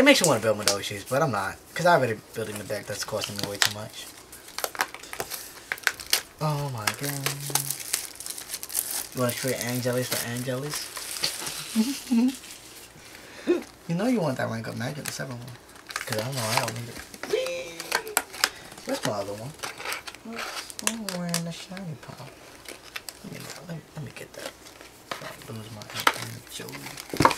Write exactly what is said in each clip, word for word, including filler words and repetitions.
It makes me want to build Madoshi's, but I'm not. Because I'm already building the deck that's costing me way too much. Oh my god. You want to create Angelis for Angelis? You know you want that Rank Up Magic, the seven one. Because I don't know, I don't need it. Where's my other one? Oh, we're in the shiny pop. Let me, let me, let me get that. I'll lose my Angelic.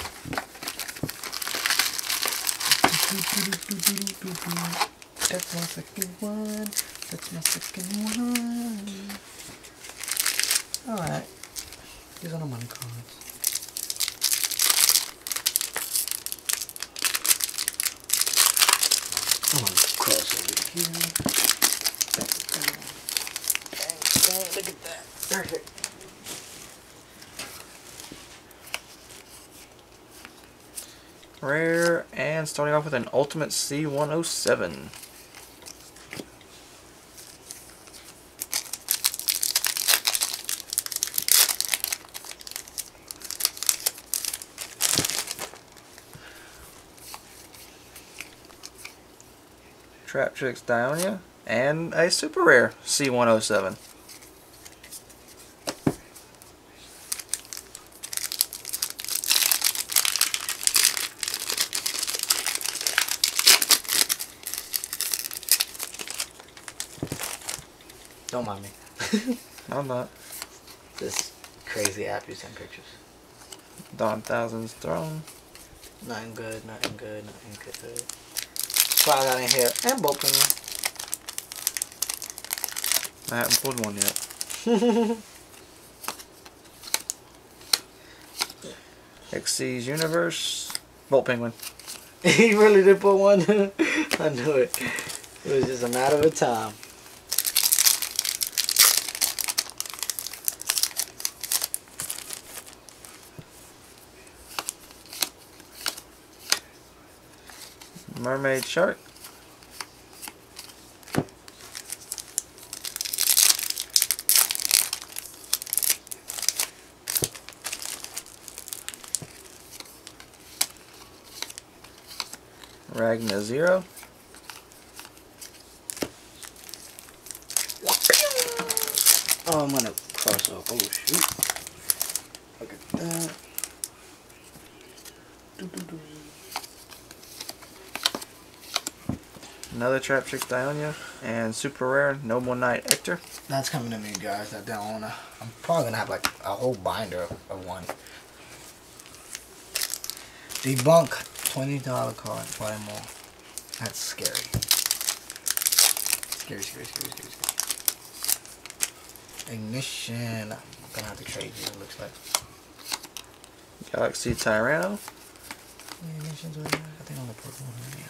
That's my second one. That's my second one. Alright. These are the money cards. I'm gonna cross over here. Dang, dang, look at that. Perfect. Rare, and starting off with an Ultimate C one oh seven. Trap Tricks Dionea, and a super rare C one oh seven. Don't mind me. I'm not. This crazy app you send pictures. Dawn Thousand's Throne. Nothing good, nothing good, nothing good. Try that in here, and Bolt Penguin. I haven't pulled one yet. X C's Universe, Bolt Penguin. He really did pull one. I knew it. It was just a matter of time. Mermaid Shark. Ragna Zero. Oh, I'm gonna cross off. Oh shoot. Look at that. Doo -doo -doo. Another Trap Tricks Dionea and super rare Noble Knight Hector. That's coming to me, guys. That Dionea. I'm probably gonna have like a whole binder of, of one. Debunk, twenty dollar card, twenty more. That's scary. Scary, scary, scary, scary, scary. Ignition. I'm gonna have to trade you. It looks like. Galaxy Tyranno. Ignition's right there. I think I'm the purple one right here.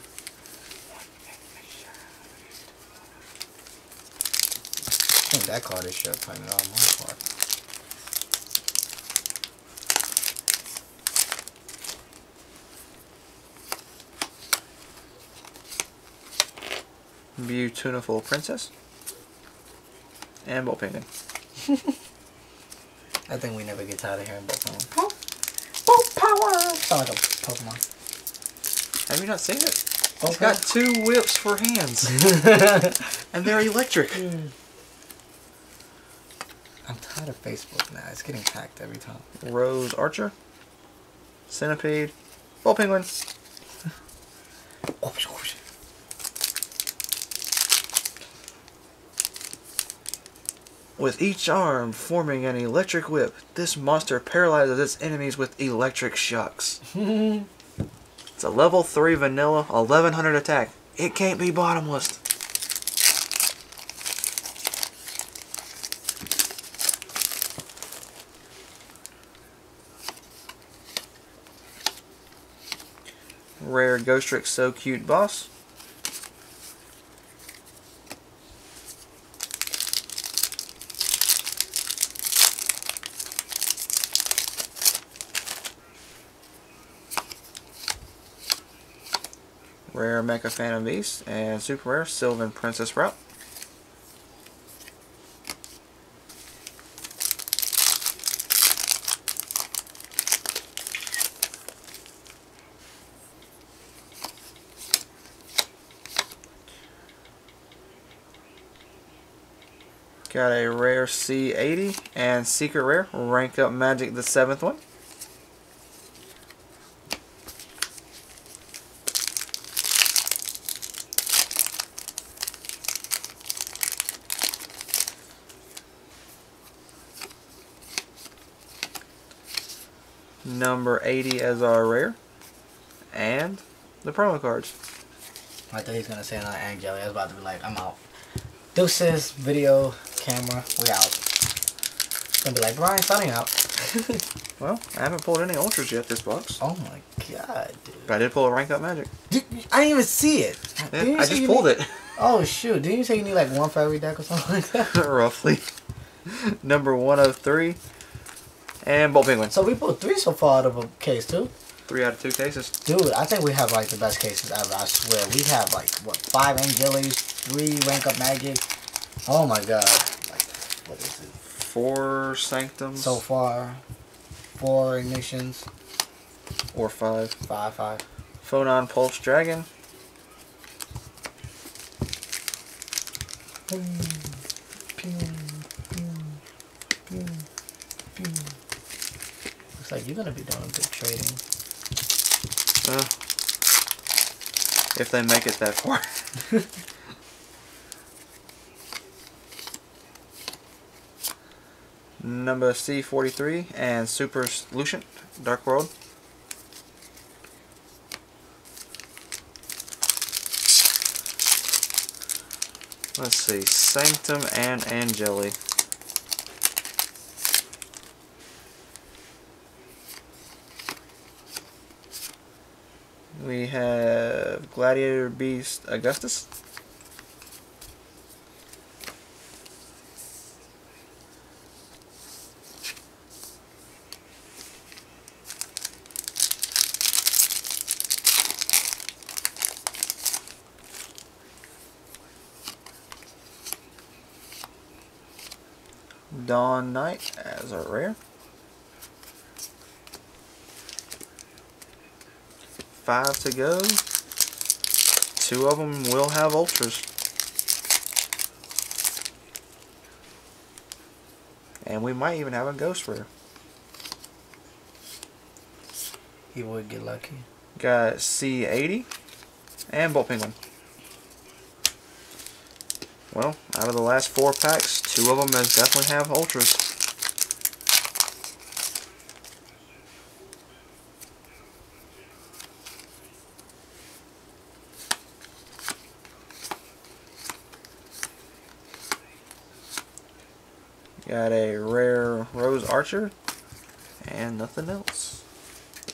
I think that card is shit playing it on my part. Beautiful Princess. And Bolt Penguin. I think we never get tired of hearing Bolt Penguin. Bolt, Bolt Power! Sound like a Pokemon. Have you not seen it? Bolt it's power? Got two whips for hands. And they're electric. Mm. I'm tired of Facebook now. It's getting hacked every time. Rose Archer. Centipede. Bolt Penguin. Oh, oh, with each arm forming an electric whip, this monster paralyzes its enemies with electric shocks. It's a level three vanilla, eleven hundred attack. It can't be bottomless. Rare Ghostrick, so cute, boss. Rare Mecha Phantom Beast and super rare Sylvan Princess Route. Got a rare C eighty and secret rare, Rank Up Magic, the seventh one. Number eighty as our rare. And the promo cards. I thought he was going to say another Angelic. I was about to be like, I'm out. Deuces, video, camera, we out. It's going to be like, Brian, signing out. Well, I haven't pulled any Ultras yet this box. Oh my god, dude. But I did pull a Rank Up Magic. Did, I didn't even see it. Yeah, I just pulled need, it. Oh shoot, didn't you say you need like one for every deck or something like that? Roughly. Number one oh three. And Bolt Penguin. So we pulled three so far out of a case, too. Three out of two cases. Dude, I think we have, like, the best cases ever, I swear. We have, like, what, five Angelics, three Rank Up Magic. Oh, my God. Like, what is it? Four Sanctums. So far. Four Ignitions. Or five. Five, five. Phonon Pulse Dragon. Pew, pew, pew, pew, pew. Like you're gonna be doing good trading. Uh, if they make it that far. Number C forty-three and Super Solution Dark World. Let's see, Sanctum and Angelic. We have Gladiator Beast Augustus. Dawn Knight as a rare. Five to go. Two of them will have Ultras. And we might even have a Ghost Rare. He would get lucky. Got C eighty and Bolt Penguin. Well, out of the last four packs, two of them definitely have Ultras. Got a rare Rose Archer and nothing else.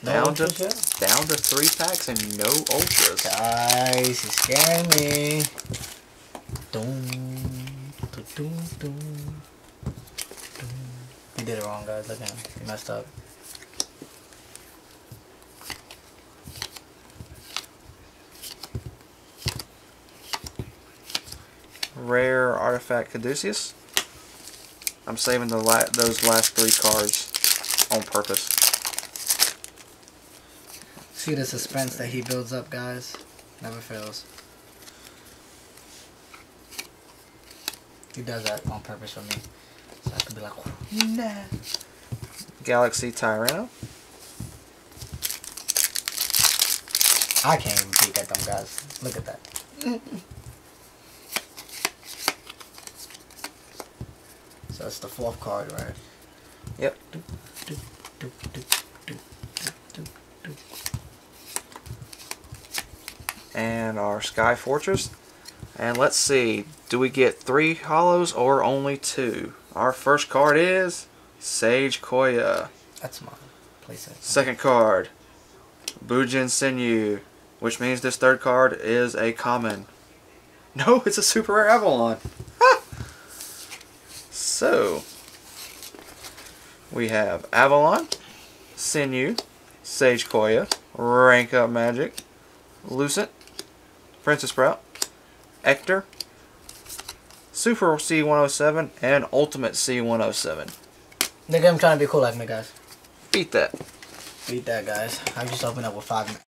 No down to yet? down to three packs and no Ultras. Guys, you scaring me. You did it wrong, guys. Look at him. You messed up. Rare Artifact Caduceus. I'm saving the la those last three cards on purpose. See the suspense that he builds up, guys? Never fails. He does that on purpose for me. So I could be like, nah. Galaxy Tyranno. I can't even peek at them, guys. Look at that. So that's the fourth card, right? Yep. And our Sky Fortress. And let's see, do we get three hollows or only two? Our first card is Sage Koya. That's mine. Place it. Second card, Bujin Senyu, which means this third card is a common. No, it's a super rare Avalon. So, we have Avalon, Senyu, Sage Koya, Rank Up Magic, Lucent, Princess Sprout, Ector, Super C one oh seven, and Ultimate C one oh seven. Nigga, I'm trying to be cool like me, guys. Beat that. Beat that, guys. I just opened up with five minutes.